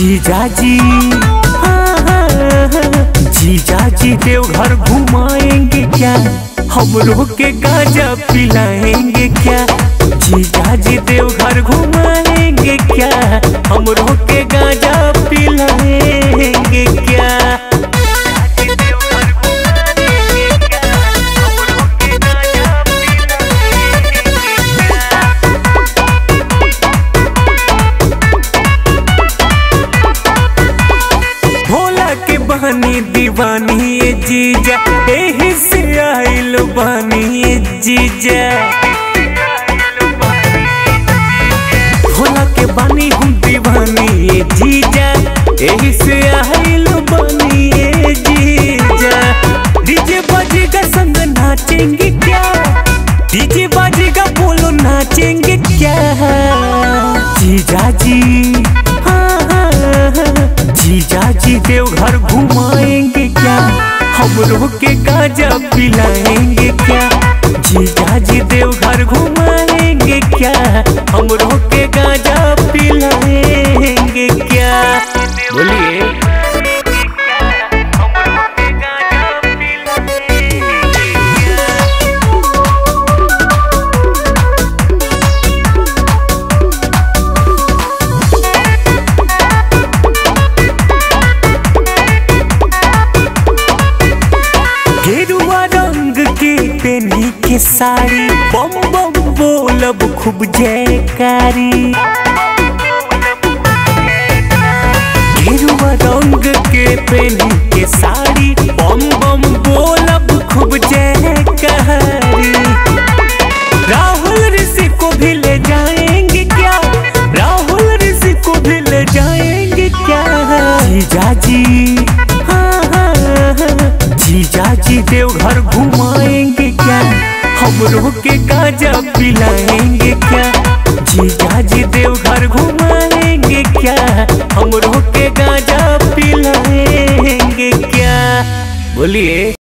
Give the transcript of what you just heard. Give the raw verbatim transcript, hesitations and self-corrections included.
जीजा जी, जीजा जी देवघर घुमाएंगे क्या, हम लोग के गांजा पिलाएंगे क्या। जीजा जी देवघर घुमाएंगे क्या, हम लोग के गांजा पिलाएंगे क्या। बहनी दीवानी ये जीजा, एही से आइल बानी ये जीजा, भोला के बानी हम दीवानी ये जीजा, एही से आइल बानी ये जीजा। डीजे बाजेगा संग नाचेंगे क्या, डीजे बाजेगा बोलो नाचेंगे क्या। जीजा जी, जीजा जी देवघर घुमाएंगे क्या, हम लोग के गांजा पिलाएंगे क्या। जीजा जी देवघर घुमाएंगे क्या, हम लोग के गांजा पिलाएंगे क्या। बोलिए गेरुआ रंग के पेनी के साड़ी, बम बम बोलब खूब जयकारी। गेरुआ रंग के पेनी के साड़ी, बम बम बोलब खूब जयकारी। राहुल ऋषि को भी ले जाएंगे क्या, राहुल ऋषि को भी ले जाएंगे क्या। जीजा जी, जीजा जी देवघर घुमाएंगे क्या, हम लोग के गांजा पिलाएंगे क्या। जीजा जी देवघर घुमाएंगे क्या, हम लोग के गांजा पिलाएंगे क्या। बोलिए।